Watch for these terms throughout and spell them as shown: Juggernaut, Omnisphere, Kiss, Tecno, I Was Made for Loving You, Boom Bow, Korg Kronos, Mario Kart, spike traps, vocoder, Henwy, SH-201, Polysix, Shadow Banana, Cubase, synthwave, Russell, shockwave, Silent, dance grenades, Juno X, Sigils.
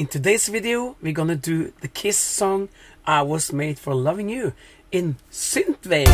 In today's video, we're gonna do the Kiss song I Was Made for Loving You in synthwave.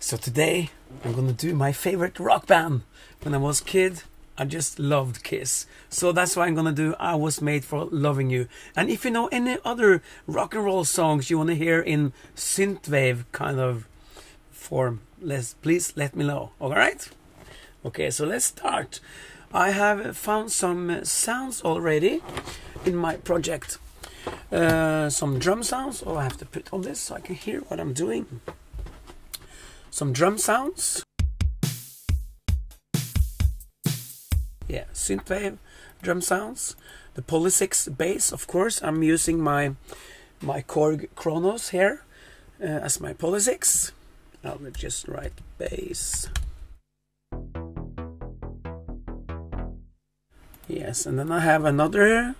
So today I'm gonna do my favorite rock band. When I was a kid, I just loved Kiss. So that's why I'm gonna do I Was Made for Loving You. And if you know any other rock and roll songs you wanna hear in synthwave kind of form, please let me know, all right? Okay, so let's start. I have found some sounds already in my project. Some drum sounds. Oh, I have to put on this so I can hear what I'm doing. Some drum sounds. Yeah, synthwave drum sounds. The Polysix bass, of course. I'm using my Korg Kronos here as my Polysix. I'll just write bass. Yes, and then I have another here.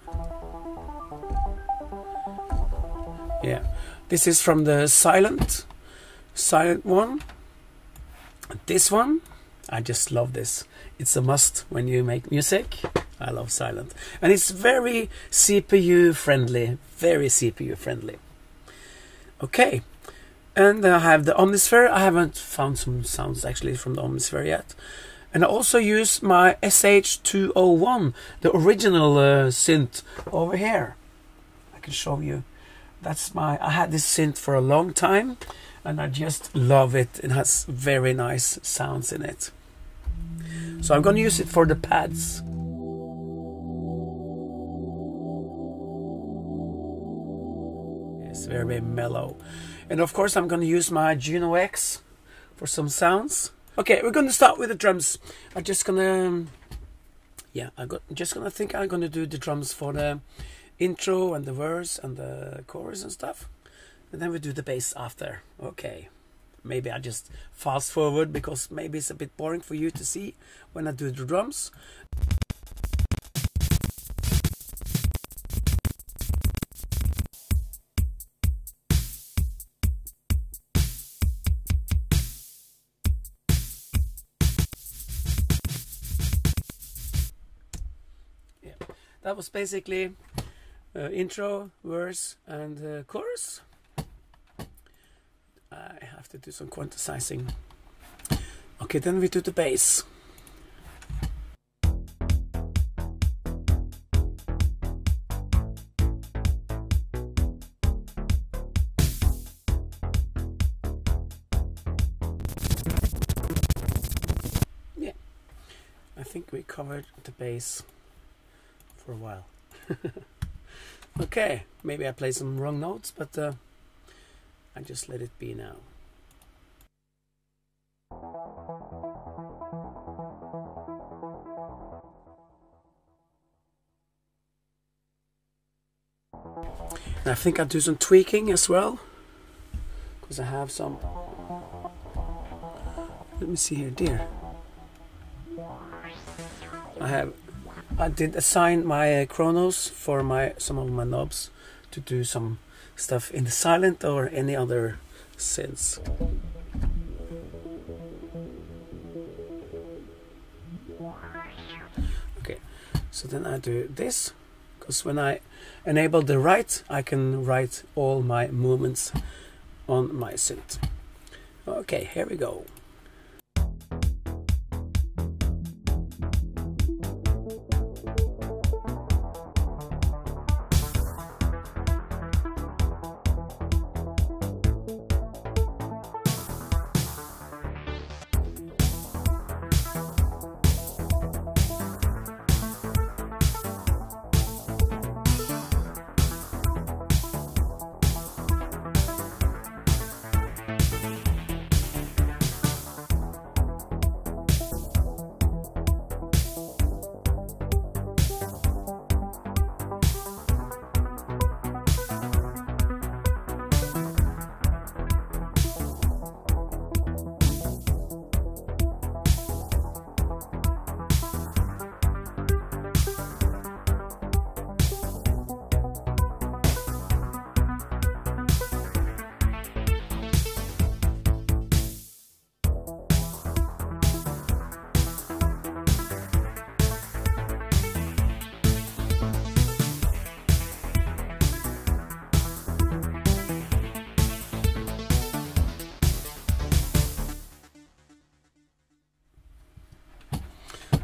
Yeah, this is from the Silent one. This one, I just love this. It's a must when you make music. I love Silent. And it's very CPU friendly, very CPU friendly. Okay, and I have the Omnisphere. I haven't found some sounds actually from the Omnisphere yet. And I also use my SH-201, the original synth over here. I can show you. That's my, I had this synth for a long time and I just love it. It has very nice sounds in it. So I'm going to use it for the pads. It's very mellow. And of course I'm going to use my Juno X for some sounds. Okay, we're going to start with the drums. I'm just going to, yeah, I'm going to do the drums for the intro and the verse and the chorus and stuff, and then we do the bass after. Okay, maybe I just fast forward because maybe it's a bit boring for you to see when I do the drums. Yeah, that was basically intro, verse and chorus. I have to do some quantizing. Okay, then we do the bass. Yeah, I think we covered the bass for a while. Okay, maybe I played some wrong notes, but I just let it be now. And I think I'll do some tweaking as well, because I have some, let me see here, dear. I did assign my Kronos for some of my knobs to do some stuff in the Silent or any other synths. Okay, so then I do this, because when I enable the write, I can write all my movements on my synth. Okay, here we go.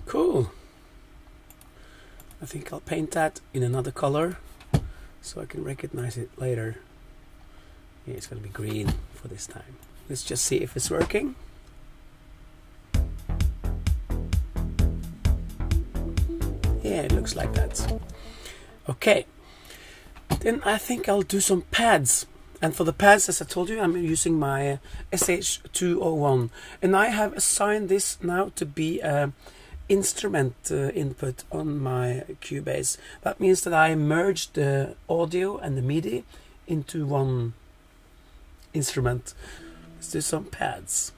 Cool. I think I'll paint that in another color so I can recognize it later. Yeah, it's gonna be green for this time. Let's just see if it's working. Yeah, it looks like that. Okay, then I think I'll do some pads. And for the pads, as I told you, I'm using my SH-201. And I have assigned this now to be a instrument input on my Cubase. That means that I merged the audio and the MIDI into one instrument. Let's do some pads.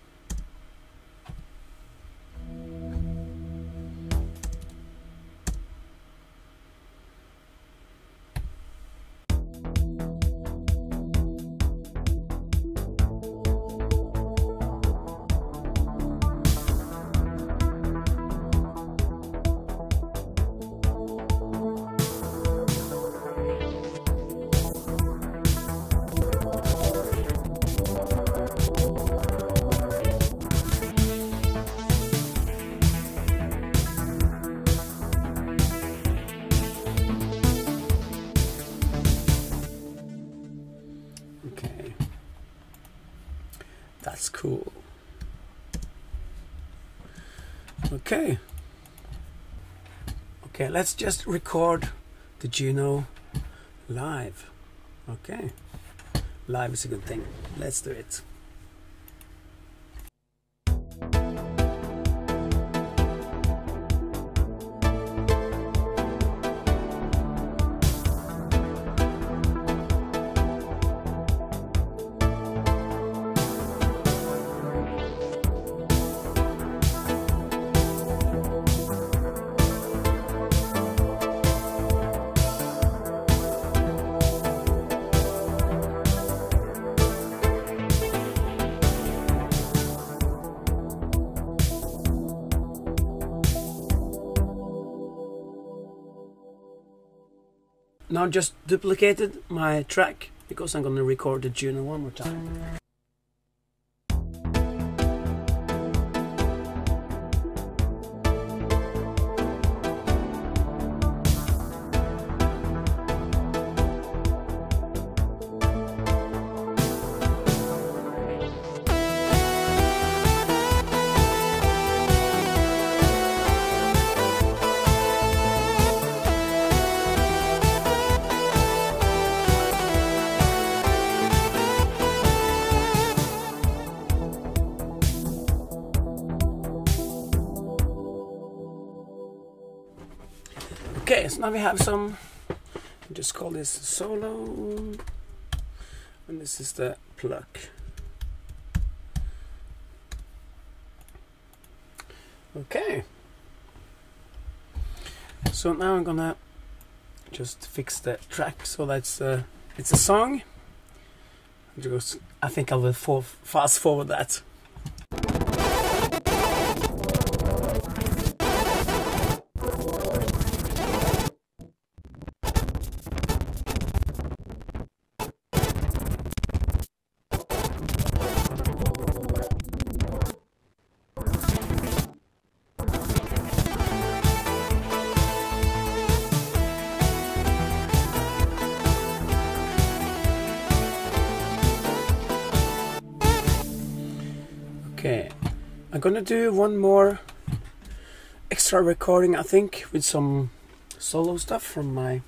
Okay. Okay, let's just record the Juno live. Okay. Live is a good thing. Let's do it. Now just duplicated my track because I'm going to record the Juno one more time. Okay, so now we have some, just call this solo, and this is the pluck. Okay, so now I'm gonna just fix the track, so that's it's a song. Just, I think I will fast forward that. Okay, I'm gonna do one more extra recording, I think, with some solo stuff from my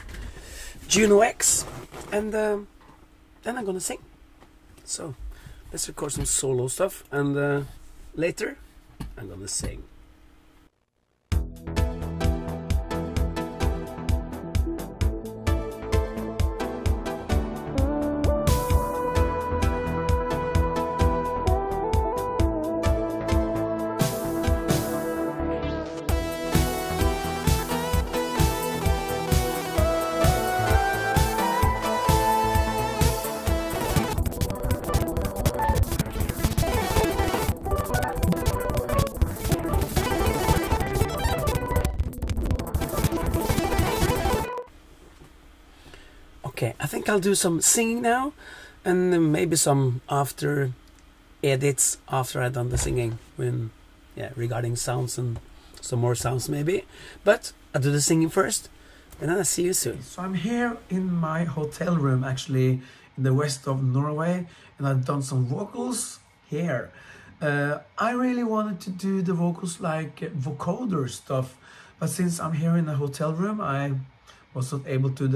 Juno X, and then I'm gonna sing. So let's record some solo stuff, and later I'm gonna sing. I think I'll do some singing now, and maybe some after edits after I've done the singing, when, yeah, regarding sounds and some more sounds maybe. But I'll do the singing first, and then I'll see you soon. So I'm here in my hotel room, actually, in the west of Norway, and I've done some vocals here. I really wanted to do the vocals like vocoder stuff, but since I'm here in a hotel room, I was not able to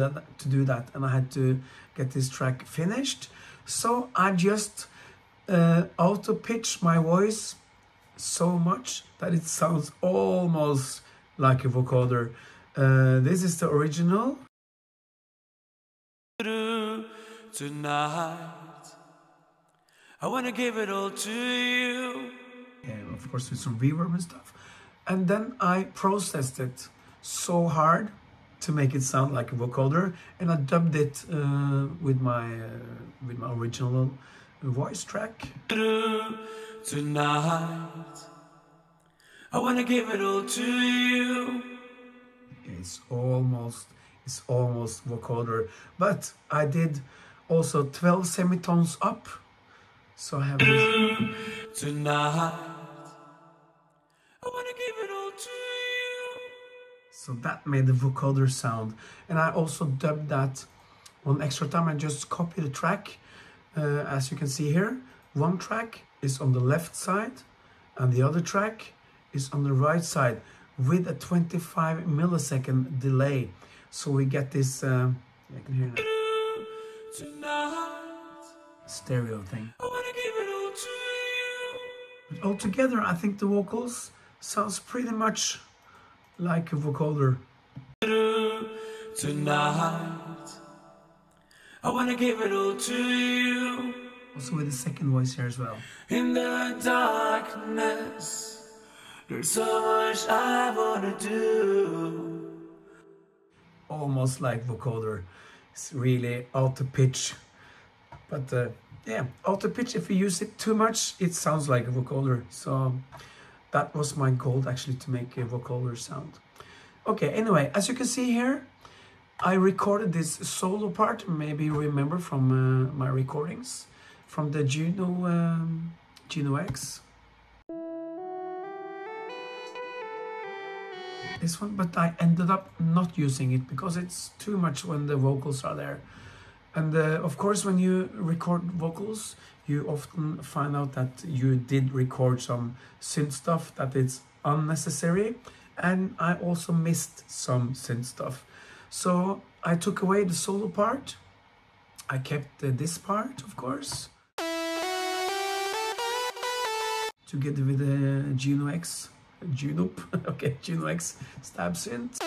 do that, and I had to get this track finished. So I just auto pitch my voice so much that it sounds almost like a vocoder. This is the original. Tonight, I want to give it all to you. Yeah, of course, with some reverb and stuff. And then I processed it so hard to make it sound like a vocoder, and I dubbed it with my original voice track. Tonight, I wanna give it all to you. It's almost vocoder, but I did also 12 semitones up, so I have this. Tonight, I wanna give it all to you. So that made the vocoder sound, and I also dubbed that one extra time. I just copied the track, as you can see here. One track is on the left side, and the other track is on the right side with a 25 millisecond delay. So we get this, I can hear that stereo thing. But altogether, I think the vocals sounds pretty much like a vocoder. Tonight, I wanna give it all to you. Also with the second voice here as well. In the darkness, there's so much I wanna do. Almost like vocoder. It's really auto pitch. But yeah, auto pitch, if you use it too much, it sounds like a vocoder. So that was my goal, actually, to make a vocoder sound. Okay, anyway, as you can see here, I recorded this solo part, maybe you remember from my recordings, from the Juno X. This one, but I ended up not using it because it's too much when the vocals are there. And of course, when you record vocals, you often find out that you did record some synth stuff that is unnecessary. And I also missed some synth stuff. So I took away the solo part. I kept this part, of course, together with the Juno X. Juno X stab synth. I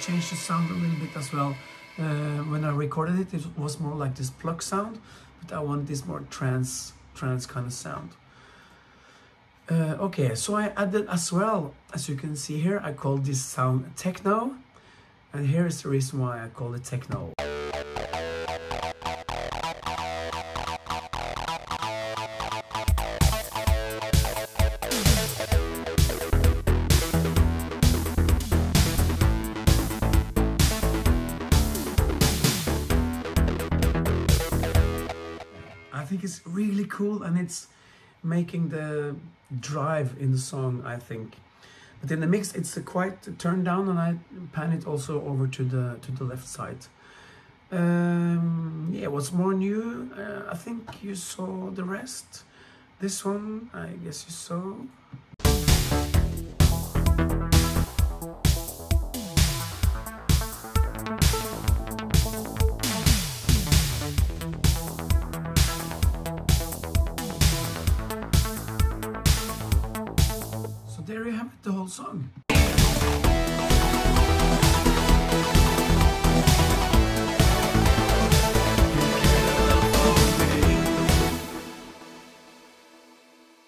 changed the sound a little bit as well. When I recorded it, it was more like this pluck sound, but I want this more trance kind of sound. Okay, so I added as well, as you can see here, I call this sound techno, and here is the reason why I call it techno. I think it's really cool, and it's making the drive in the song, I think. But in the mix, it's quite turned down, and I pan it also over to the left side. Yeah, what's more new? I think you saw the rest. This one, I guess you saw. There you have it, the whole song.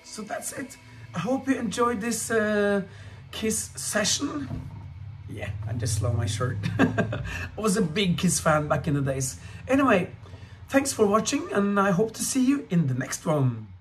So that's it. I hope you enjoyed this Kiss session. Yeah, I just lost my shirt. I was a big Kiss fan back in the days. Anyway, thanks for watching, and I hope to see you in the next one.